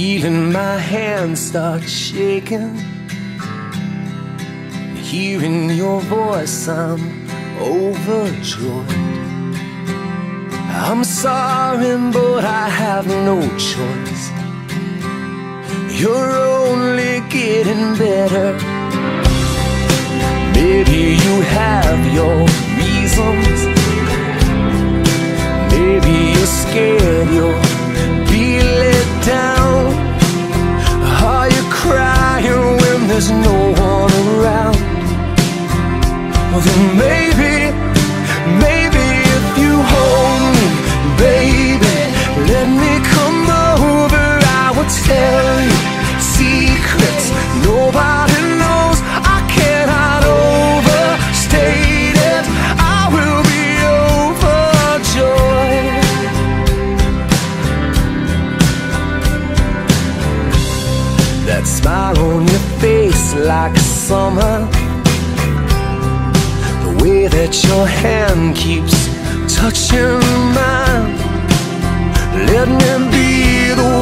Feeling my hands start shaking, hearing your voice, I'm overjoyed. I'm sorry, but I have no choice. You're only getting better. Maybe you have your reasons. Maybe you're scared you'll be let down. Are you crying when there's no one around? Well then maybe if you hold me, baby, let me come over. I will tell you secrets nobody knows. I cannot overstate it. I will be overjoyed. That smile on your face like summer, way that your hand keeps touching mine. Let me be